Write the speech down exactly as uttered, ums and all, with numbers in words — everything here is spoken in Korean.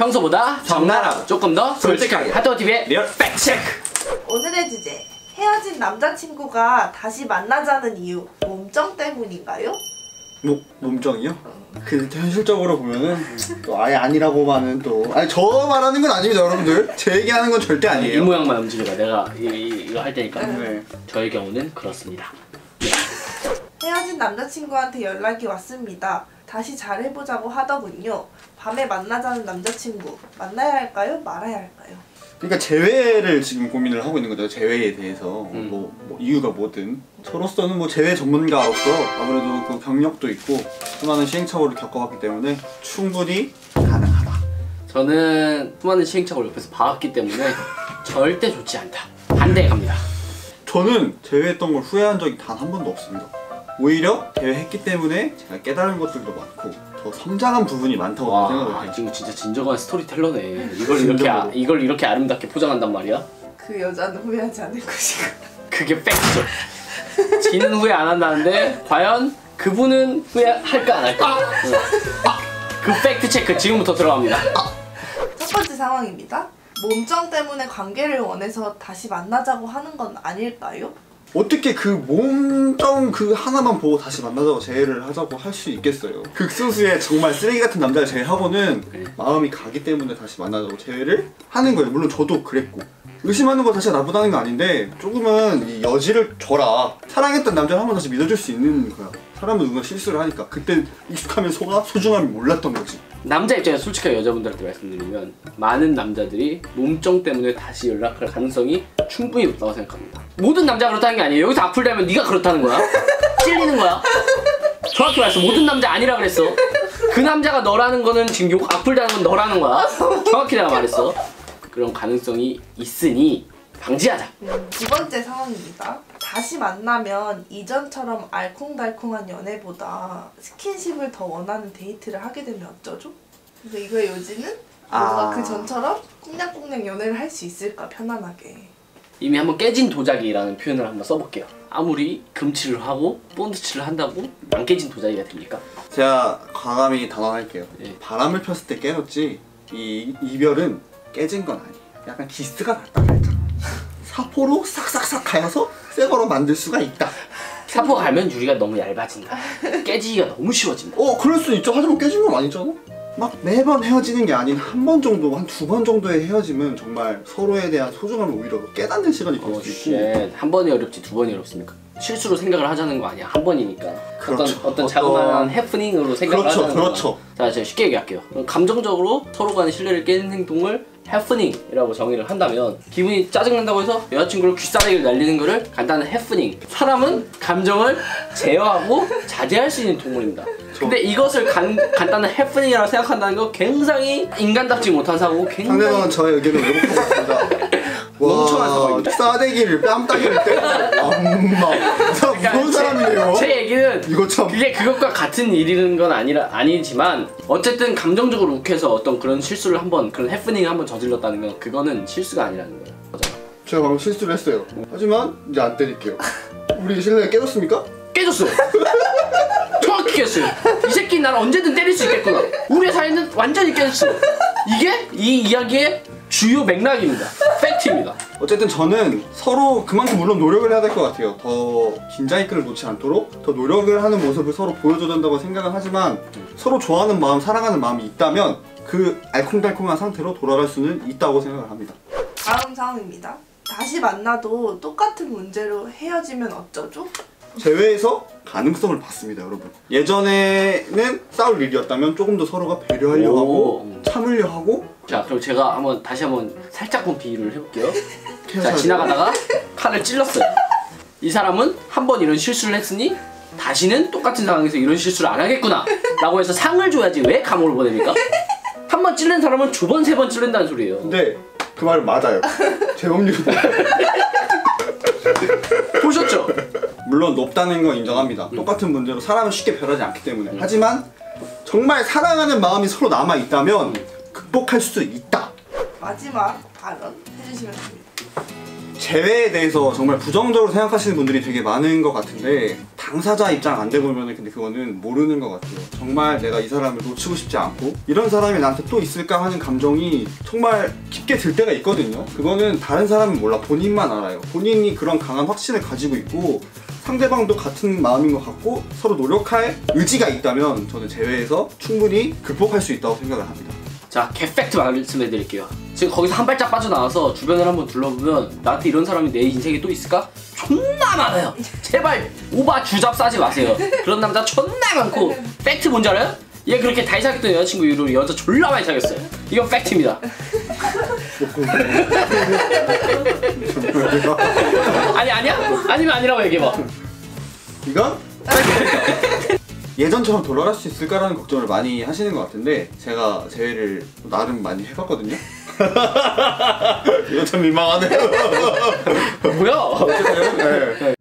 평소보다 적나라하고 조금 더 솔직하게 핫도그티비의 리얼 팩체크! 오늘의 주제, 헤어진 남자친구가 다시 만나자는 이유, 몸정 때문인가요? 뭐, 몸정이요? 그 현실적으로 보면은 또 아예 아니라고만은 또 아니 저 말하는 건 아닙니다 여러분들. 제 얘기하는 건 절대 아니에요. 이 모양만 움직여봐. 내가 이, 이, 이거 할 테니까. 네. 저의 경우는 그렇습니다. 헤어진 남자친구한테 연락이 왔습니다. 다시 잘해보자고 하더군요. 밤에 만나자는 남자친구, 만나야 할까요? 말아야 할까요? 그러니까 재회를 지금 고민을 하고 있는 거죠. 재회에 대해서 음. 뭐, 뭐 이유가 뭐든 저로서는 뭐 재회 전문가로서 아무래도 그 경력도 있고 수많은 시행착오를 겪어봤기 때문에 충분히 가능하다. 저는 수많은 시행착오를 옆에서 봐왔기 때문에 절대 좋지 않다. 반대에 갑니다. 저는 재회했던 걸 후회한 적이 단 한 번도 없습니다. 오히려 재회했기 때문에 제가 깨달은 것들도 많고 더 성장한 부분이 많다고 와, 생각을 해요. 지금 진짜 진정한 스토리텔러네. 이걸 이렇게 아, 이걸 이렇게 아름답게 포장한단 말이야? 그 여자는 후회하지 않을 것이고. 그게 팩트. 지는 후회 안 한다는데 과연 그분은 후회할까 안 할까? 아! 아! 그 팩트 체크 지금부터 들어갑니다. 아! 첫 번째 상황입니다. 몸정 때문에 관계를 원해서 다시 만나자고 하는 건 아닐까요? 어떻게 그 몸정 그 하나만 보고 다시 만나자고 재회를 하자고 할 수 있겠어요? 극소수의 정말 쓰레기 같은 남자를 재회하고는 마음이 가기 때문에 다시 만나자고 재회를 하는 거예요. 물론 저도 그랬고. 의심하는 거 자체가 나쁘다는 거 아닌데 조금은 이 여지를 줘라. 사랑했던 남자를 한 번 다시 믿어줄 수 있는 거야. 사람은 누군가 실수를 하니까 그때 익숙하면 속아 소중함이 몰랐던 거지. 남자 입장에서 솔직하게 여자분들한테 말씀드리면 많은 남자들이 몸정 때문에 다시 연락할 가능성이 충분히 높다고 생각합니다. 모든 남자가 그렇다는 게 아니에요. 여기서 악플되면 네가 그렇다는 거야. 찔리는 거야. 정확히 말했어. 모든 남자 아니라 그랬어. 그 남자가 너라는 거는 지금 욕 악플되는 건 너라는 거야. 정확히 내가 말했어. 그런 가능성이 있으니 방지하자. 음, 두 번째 상황입니다. 다시 만나면 이전처럼 알콩달콩한 연애보다 스킨십을 더 원하는 데이트를 하게 되면 어쩌죠? 근데 이거의 요지는 뭔가 아... 그 전처럼 꽁냥꽁냥 연애를 할 수 있을까 편안하게. 이미 한번 깨진 도자기라는 표현을 한번 써볼게요. 아무리 금칠을 하고 본드칠을 한다고 안 깨진 도자기가 됩니까? 제가 과감히 단언할게요. 예. 바람을 폈을 때 깨졌지 이 이별은 깨진 건 아니에요. 약간 기스가 났다 살짝. 사포로 싹싹싹 갈아서 새 거로 만들 수가 있다. 사포 갈면 유리가 너무 얇아진다. 깨지기가 너무 쉬워진다. 어 그럴 수 있죠. 하지만 깨진 건 아니잖아. 막 매번 헤어지는 게 아닌 한 번 정도, 한 두 번 정도의 헤어짐은 정말 서로에 대한 소중함을 오히려 깨닫는 시간이 될 수 있고. 한 번이 어렵지 두 번이 어렵습니까? 실수로 생각을 하자는 거 아니야. 한 번이니까. 그렇죠. 어떤, 어떤 자그마한 해프닝으로 생각을 그렇죠, 하자는 그렇죠. 거. 자, 제가 쉽게 얘기할게요. 감정적으로 서로 간의 신뢰를 깨는 행동을 해프닝이라고 정의를 한다면 기분이 짜증난다고 해서 여자친구를 귀싸대기를 날리는 거를 간단한 해프닝. 사람은 감정을 제어하고 자제할 수 있는 동물입니다. 근데 이것을 간, 간단한 해프닝이라고 생각한다는 거 굉장히 인간답지 못한 사고. 굉장히 상대방은 저의 의견을 왜곡하고 있습니다. 와, 싸대기를 뺨따기를 때리고 엄마 그러니까 무서운 사람이네요. 제, 제 얘기는 이거 참. 그게 그것과 같은 일인 건 아니라, 아니지만 어쨌든 감정적으로 욱해서 어떤 그런 실수를 한번 그런 해프닝을 한번 저질렀다는 건 그거는 실수가 아니라는 거예요. 맞아. 제가 방금 실수를 했어요. 하지만 이제 안 때릴게요. 우리 신뢰가 깨졌습니까? 깨졌어요. 정확히 깨졌어요. 이 새끼는 날 언제든 때릴 수 있겠구나. 우리의 사이는 완전히 깨졌어요. 이게 이 이야기의 주요 맥락입니다. 팩트입니다. 어쨌든 저는 서로 그만큼 물론 노력을 해야 될 것 같아요. 더 긴장의 끈을 놓지 않도록 더 노력을 하는 모습을 서로 보여줘야 된다고 생각은 하지만 서로 좋아하는 마음, 사랑하는 마음이 있다면 그 알콩달콩한 상태로 돌아갈 수는 있다고 생각을 합니다. 다음 상황입니다. 다시 만나도 똑같은 문제로 헤어지면 어쩌죠? 재회에서 가능성을 봤습니다 여러분. 예전에는 싸울 일이었다면 조금 더 서로가 배려하려고 하고 음. 참으려 하고. 자 그럼 제가 한번 다시 한번 살짝 본 비유를 해볼게요. 자 지나가다가 칼을 찔렀어요. 이 사람은 한 번 이런 실수를 했으니 다시는 똑같은 상황에서 이런 실수를 안 하겠구나 라고 해서 상을 줘야지 왜 감옥을 보냅니까? 한 번 찔린 사람은 두 번 세 번 찔린다는 소리예요. 근데 그 말은 맞아요. 제 법률은 보셨죠? 물론 높다는 건 인정합니다. 음. 똑같은 문제로 사람은 쉽게 변하지 않기 때문에. 음. 하지만 정말 사랑하는 마음이 서로 남아있다면 음. 극복할 수도 있다. 마지막 발언 해주시면 됩니다. 재회에 대해서 정말 부정적으로 생각하시는 분들이 되게 많은 것 같은데 당사자 입장 안 돼 보면은 근데 그거는 모르는 것 같아요. 정말 내가 이 사람을 놓치고 싶지 않고 이런 사람이 나한테 또 있을까 하는 감정이 정말 깊게 들 때가 있거든요. 그거는 다른 사람은 몰라, 본인만 알아요. 본인이 그런 강한 확신을 가지고 있고 상대방도 같은 마음인 것 같고 서로 노력할 의지가 있다면 저는 제외해서 충분히 극복할 수 있다고 생각을 합니다. 자, 객팩트 말씀해 드릴게요. 지금 거기서 한 발짝 빠져나와서 주변을 한번 둘러보면 나한테 이런 사람이 내 인생에 또 있을까? 존나 많아요. 제발 오바 주잡 싸지 마세요. 그런 남자 존나 많고 팩트 뭔지 알아요? 얘 그렇게 다이 사귀던 여자친구 이후로 여자 졸라 많이 사귀었어요. 이건 팩트입니다. 아니 아니야? 아니면 아니라고 얘기해봐. 이건? 예전처럼 돌아갈 수 있을까라는 걱정을 많이 하시는 것 같은데 제가 재회를 나름 많이 해봤거든요? 이거 참 민망하네요. 뭐야? 네.